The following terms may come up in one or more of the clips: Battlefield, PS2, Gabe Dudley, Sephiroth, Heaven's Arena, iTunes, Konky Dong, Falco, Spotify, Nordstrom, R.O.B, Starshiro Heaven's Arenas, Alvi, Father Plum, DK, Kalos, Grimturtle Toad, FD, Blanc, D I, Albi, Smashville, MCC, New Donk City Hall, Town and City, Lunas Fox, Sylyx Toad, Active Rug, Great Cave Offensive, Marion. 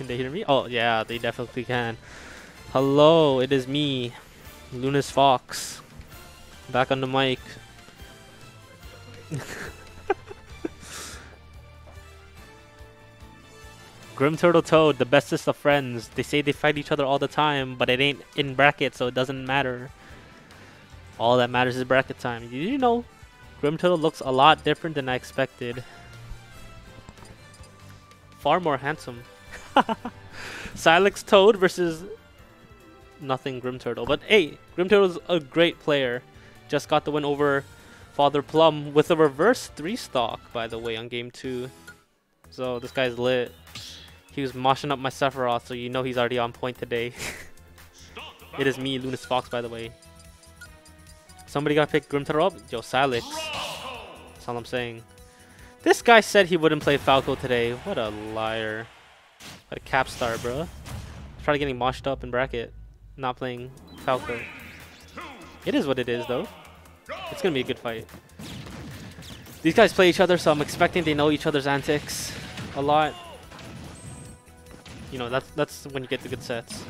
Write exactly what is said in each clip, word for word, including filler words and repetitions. Can they hear me? Oh, yeah, they definitely can. Hello, it is me, Lunas Fox. Back on the mic. Grimturtle Toad, the bestest of friends. They say they fight each other all the time, but it ain't in bracket, so it doesn't matter. All that matters is bracket time. Did you know Grimturtle looks a lot different than I expected? Far more handsome. Sylyx Toad versus nothing Grimturtle. But hey, Grimturtle's a great player. Just got the win over Father Plum with a reverse three stock, by the way, on game two. So this guy's lit. He was moshing up my Sephiroth, so you know he's already on point today. It is me, Lunas Fox, by the way. Somebody gotta pick Grimturtle up? Yo, Sylyx. That's all I'm saying. This guy said he wouldn't play Falco today. What a liar. What a cap star, bro. Try getting moshed up in bracket. Not playing Falco. It is what it is, though. It's gonna be a good fight. These guys play each other, so I'm expecting they know each other's antics a lot. You know, that's, that's when you get the good sets.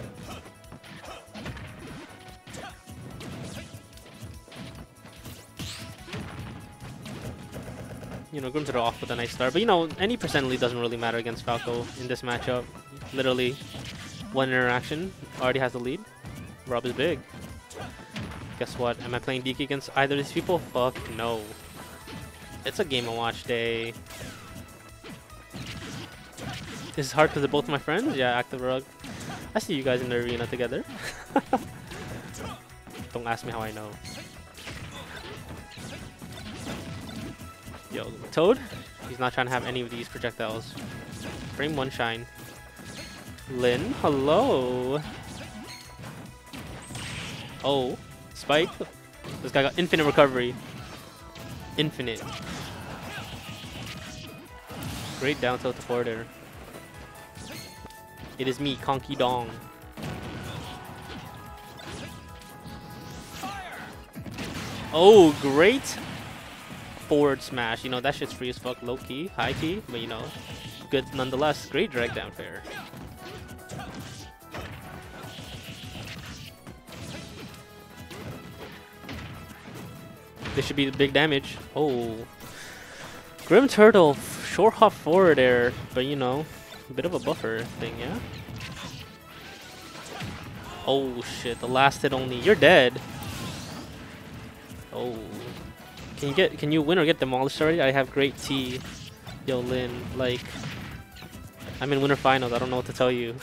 You know, Grimturtle off with a nice start. But, you know, any percent lead doesn't really matter against Falco in this matchup. Literally, one interaction already has the lead. Rob is big. Guess what? Am I playing D K against either of these people? Fuck no. It's a game and watch day. This is hard because they're both my friends. Yeah, Active Rug. I see you guys in the arena together. Don't ask me how I know. Yo, Toad, he's not trying to have any of these projectiles. Frame one shine. Lin, hello. Oh, Spike. This guy got infinite recovery. Infinite. Great down tilt to forward air. It is me, Konky Dong. Oh, great. Forward smash, you know, that shit's free as fuck, low key, high key, but you know, good nonetheless. Great drag down fair. This should be the big damage. Oh, Grimturtle, short hop forward air, but you know, a bit of a buffer thing, yeah. Oh shit, the last hit only. You're dead. Oh. Can you get? Can you win or get demolished already? I have great T. Yo, Lin, like, I'm in winter finals. I don't know what to tell you.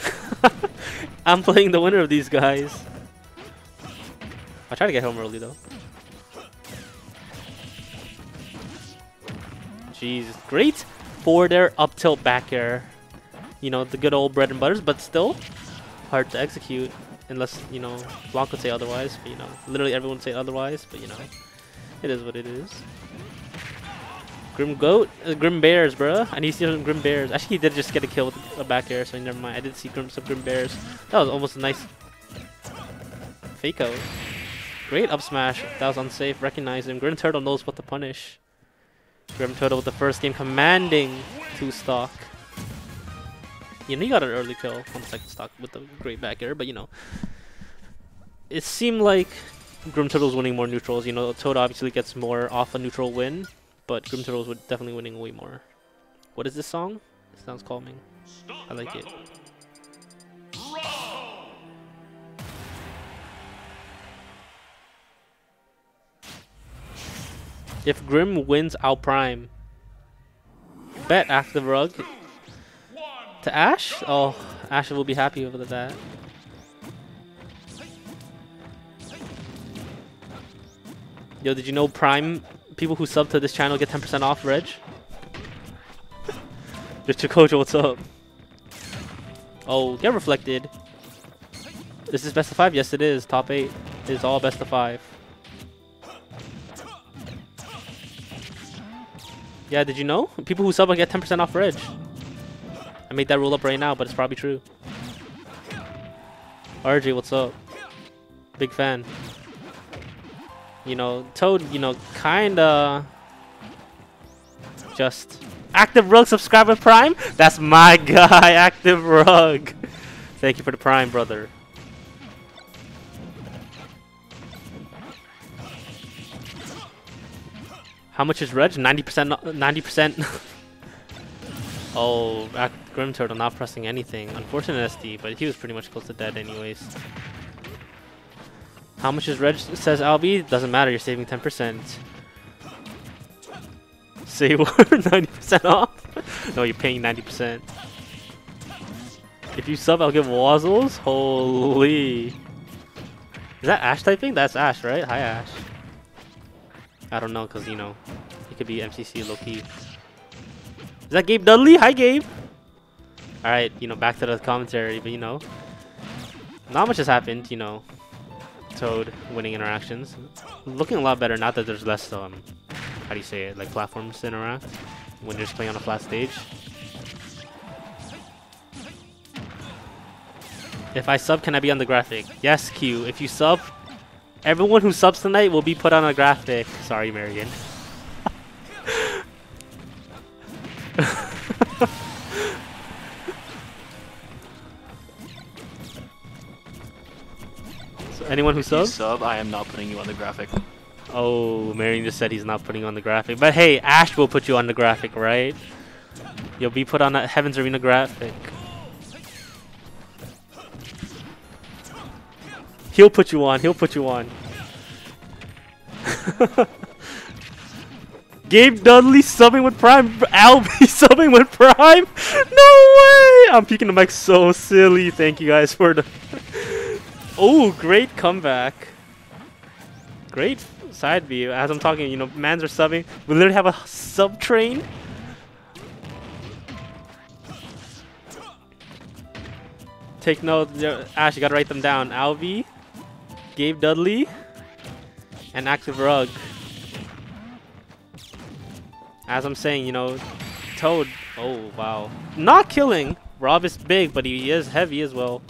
I'm playing the winner of these guys. I try to get home early though. Jeez, great forward air, up tilt, back air. You know, the good old bread and butters, but still hard to execute unless, you know, Blanc would say otherwise. But, you know, literally everyone would say otherwise. But you know. It is what it is. Grim Goat? Uh, Grim Bears, bruh. I need to see some Grim Bears. Actually, he did just get a kill with a back air, so never mind. I did see Grim, some Grim Bears. That was almost a nice fake out. Great up smash. That was unsafe. Recognize him. Grimturtle knows what to punish. Grimturtle with the first game commanding two stock. You know, he got an early kill on the second stock with the great back air, but you know. It seemed like Grimturtle's winning more neutrals. You know, Toad obviously gets more off a neutral win, but Grimturtle's definitely winning way more. What is this song? It sounds calming. I like it. If Grim wins, I'll prime. Bet Active Rug. To Ash? Oh, Ash will be happy over that. Yo, did you know Prime people who sub to this channel get ten percent off, Reg? Mister Kojo, what's up? Oh, get reflected. Is this best of five? Yes, it is. Top eight is all best of five. Yeah, did you know? People who sub get ten percent off, Reg. I made that rule up right now, but it's probably true. R J, what's up? Big fan. You know, Toad, you know, kinda just Active Rug subscriber prime? That's my guy, Active Rug. Thank you for the prime, brother. How much is Reg? ninety percent? ninety percent? Oh, Grimturtle not pressing anything. Unfortunate S D, but he was pretty much close to dead anyways. How much is Reg? Says Albi. Doesn't matter, you're saving ten percent. Say what? ninety percent off? No, you're paying ninety percent. If you sub, I'll give Wazzles. Holy. Is that Ash typing? That's Ash, right? Hi, Ash. I don't know, because, you know, it could be M C C low-key. Is that Gabe Dudley? Hi, Gabe! Alright, you know, back to the commentary, but, you know, not much has happened, you know. Toad winning interactions. Looking a lot better, not that there's less, um, how do you say it, like, platforms to interact when you're just playing on a flat stage. If I sub, can I be on the graphic? Yes, Q. If you sub, everyone who subs tonight will be put on a graphic. Sorry, Marion. So anyone who subs? Sub, I am not putting you on the graphic. Oh, Marion just said he's not putting you on the graphic. But hey, Ash will put you on the graphic, right? You'll be put on a Heaven's Arena graphic. He'll put you on, he'll put you on. Gabe Dudley subbing with Prime. Albi subbing with Prime. No way! I'm peeking the mic so silly. Thank you guys for the... Oh, great comeback. Great side view. As I'm talking, you know, mans are subbing. We literally have a sub train. Take note. Ash, you gotta write them down. Alvi, Gabe Dudley, and Active Rug. As I'm saying, you know, Toad. Oh, wow. Not killing. Rob is big, but he is heavy as well.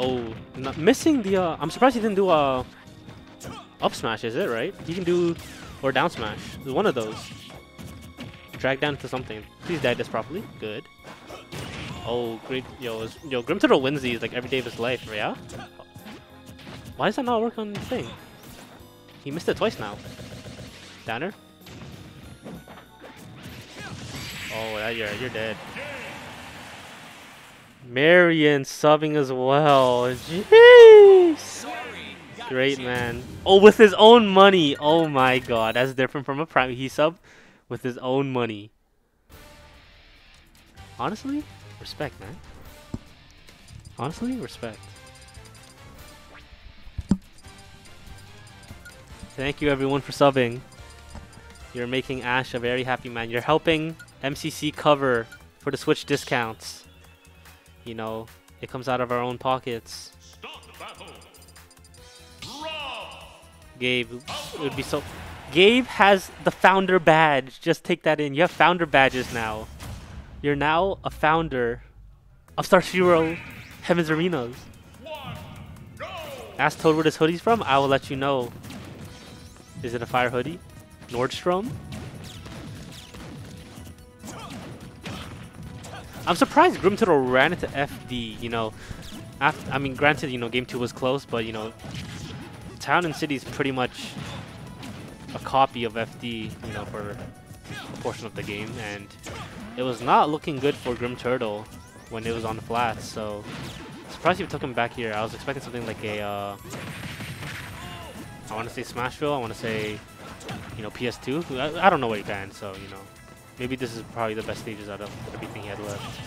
Oh, not missing the... Uh, I'm surprised he didn't do a... Uh, up smash, is it, right? You can do... Or down smash. One of those. Drag down to something. Please die this properly. Good. Oh, great. Yo, is, yo, Grimturtle wins these like every day of his life, yeah? Why does that not work on the thing? He missed it twice now. Downer? Oh, that, you're, you're dead. Marion subbing as well. Jeez! Great, man. Oh, with his own money. Oh my god. That's different from a prime. He subbed with his own money. Honestly? Respect, man. Honestly, respect. Thank you, everyone, for subbing. You're making Ash a very happy man. You're helping M C C cover for the Switch discounts. You know, it comes out of our own pockets. Stop the battle. Gabe, it would be so... Gabe has the founder badge. Just take that in. You have founder badges now. You're now a founder of Starshiro Heaven's Arenas. One, ask Toad where this hoodie's from. I will let you know. Is it a fire hoodie? Nordstrom? I'm surprised Grimturtle ran into F D, you know. After, I mean, granted, you know, game two was close, but, you know, Town and City is pretty much a copy of F D, you know, for a portion of the game, and... It was not looking good for Grimturtle when it was on the flats, so surprised you took him back here. I was expecting something like a, uh, I want to say Smashville, I want to say, you know, P S two. I, I don't know what he banned, so, you know, maybe this is probably the best stages out of everything he had left.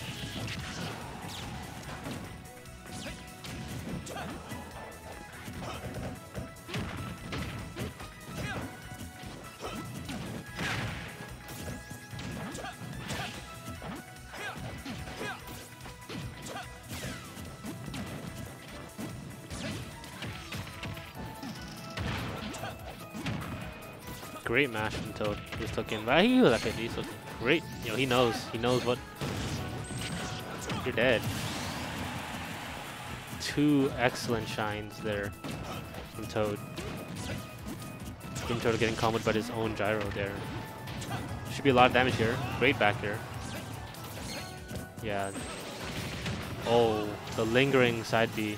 Great mash from Toad. He was taking, but he was okay. He's looking great. You know, he knows. He knows what. You're dead. two excellent shines there from Toad. Grimturtle getting comboed by his own gyro there. Should be a lot of damage here. Great back there. Yeah. Oh, the lingering side B.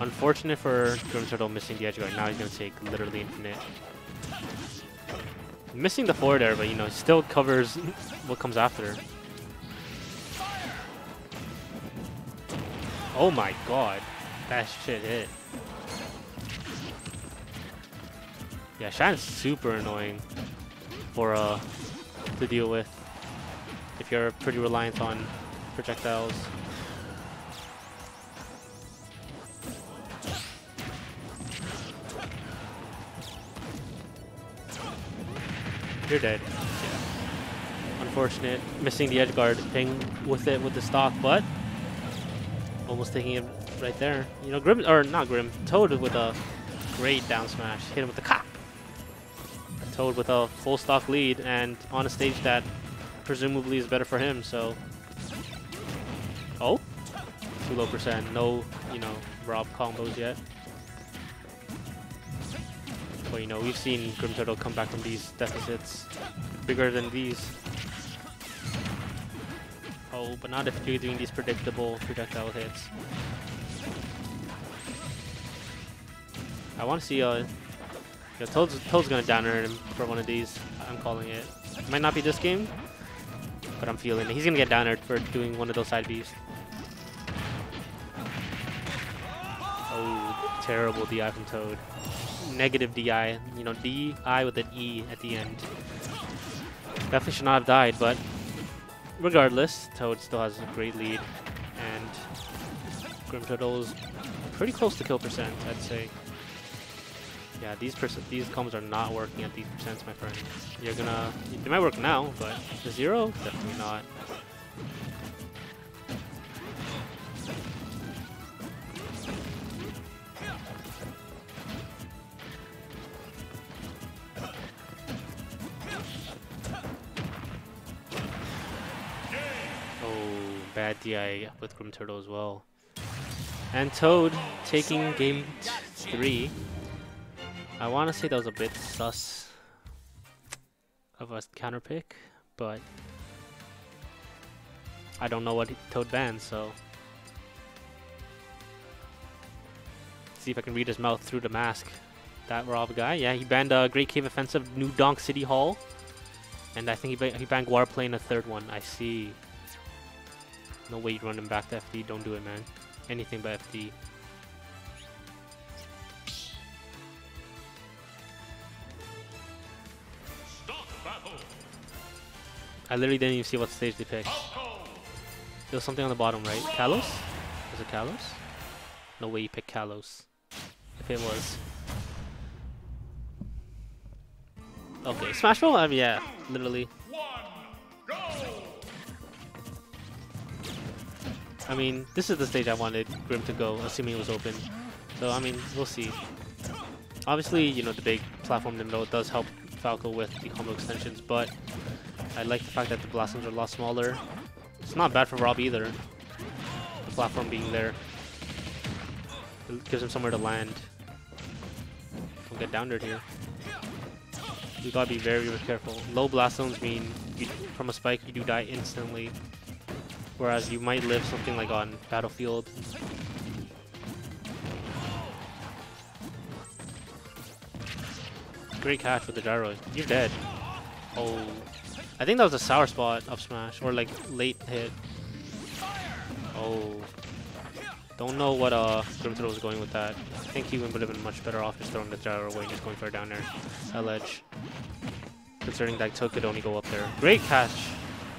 Unfortunate for Grimturtle missing the edge guard. Now he's going to take literally infinite. Missing the forward air, but you know, it still covers what comes after. Oh my god, that shit hit. Yeah, Shine's super annoying for uh to deal with if you're pretty reliant on projectiles. You're dead. Yeah. Unfortunate, missing the edge guard, ping with it with the stock, but almost taking it right there. You know, Grim or not Grim, Toad with a great down smash. Hit him with the cop. Toad with a full stock lead and on a stage that presumably is better for him. So, oh, too low percent. No, you know, R O B combos yet. But you know, we've seen Grimturtle come back from these deficits bigger than these. Oh, but not if you're doing these predictable projectile hits. I want to see, uh, yeah, Toad's, Toad's gonna down air him for one of these. I'm calling it. It might not be this game, but I'm feeling it. He's gonna get down air for doing one of those side Bs. Oh, terrible D I from Toad. Negative D I, you know, D I with an E at the end. Definitely should not have died, but regardless, Toad still has a great lead, and Grimturtle is pretty close to kill percent, I'd say. Yeah, these these combos are not working at these percents, my friend. You're gonna, they might work now, but the zero, definitely not. Bad D I with Grimturtle as well. And Toad taking game three. I want to say that was a bit sus of a counter pick, but I don't know what Toad banned, so. Let's see if I can read his mouth through the mask. That R O B guy, yeah, he banned uh, Great Cave Offensive, New Donk City Hall, and I think he, ba he banned Guarplay in a third one. I see. No way you'd run him back to F D. Don't do it, man. Anything but F D. I literally didn't even see what stage they picked. There was something on the bottom, right? Kalos? Was it Kalos? No way you picked Kalos. If it was. Okay, Smashville? I mean, yeah, literally. I mean, this is the stage I wanted Grim to go, assuming it was open. So, I mean, we'll see. Obviously, you know, the big platform in the middle does help Falco with the combo extensions, but I like the fact that the blossoms are a lot smaller. It's not bad for R O B either, the platform being there. It gives him somewhere to land. We'll get down there here. You gotta be very, very careful. Low blossoms mean you, from a spike you do die instantly. Whereas you might live something like on Battlefield. Great catch with the gyro. You're dead. Oh. I think that was a sour spot up smash or like late hit. Oh. Don't know what uh Grimturtle was going with that. I think he would have been much better off just throwing the gyro away and just going for a down air. That ledge. Considering that Toad could only go up there. Great catch.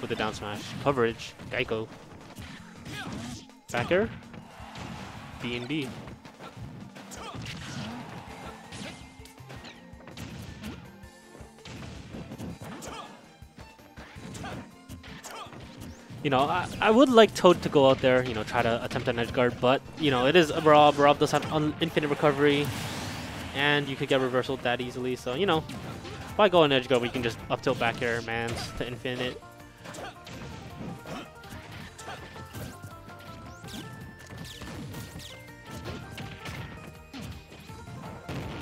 With the down smash. Coverage. Geico. Back air. B and B. You know, I, I would like Toad to go out there, you know, try to attempt an edge guard, but, you know, it is R O B. R O B does have un infinite recovery, and you could get reversal that easily, so, you know, why go on edge guard when you can just up tilt back air, man, to infinite.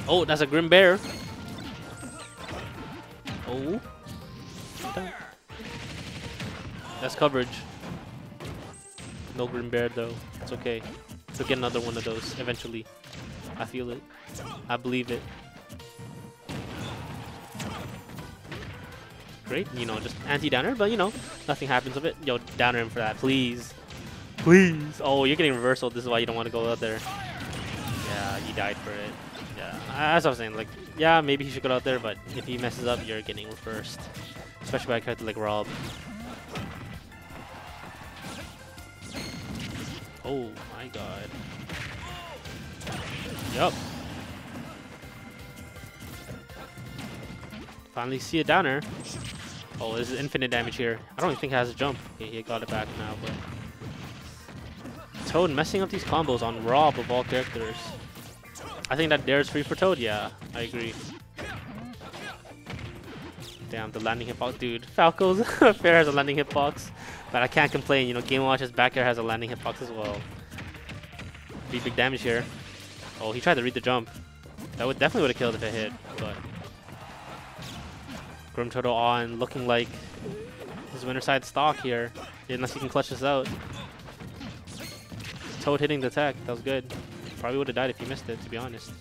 Oh, that's a grim bear. Oh. That's coverage. No grim bear though. It's okay. We'll get another one of those eventually. I feel it. I believe it. Great. You know, just anti-downer, but you know, nothing happens of it. Yo, downer him for that, please. Please. Oh, you're getting reversal. This is why you don't want to go out there. Yeah, you died for it. Yeah, that's what I'm saying. Like, yeah, maybe he should go out there, but if he messes up, you're getting reversed. Especially by a character like R O B. Oh my god. Yup. Finally see a downer. Oh, this is infinite damage here. I don't even think he has a jump. Okay, he got it back now, but Toad messing up these combos on R O B of all characters. I think that dare is free for Toad, yeah. I agree. Damn, the landing hitbox, dude. Falco's fair has a landing hitbox. But I can't complain, you know, Game and Watch's back air has a landing hitbox as well. Big, big damage here. Oh, he tried to read the jump. That would definitely would have killed if it hit, but... Grimturtle on, looking like his winner side stock here. Unless he can clutch this out. Toad hitting the tech, that was good. Probably would have died if he missed it, to be honest.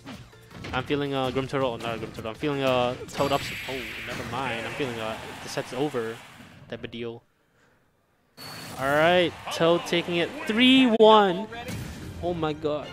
I'm feeling a Grimturtle, not a Grimturtle, I'm feeling a Toad up... Oh, never mind, I'm feeling a... The set's over, type of a deal. Alright, Toad taking it three one. Oh my god.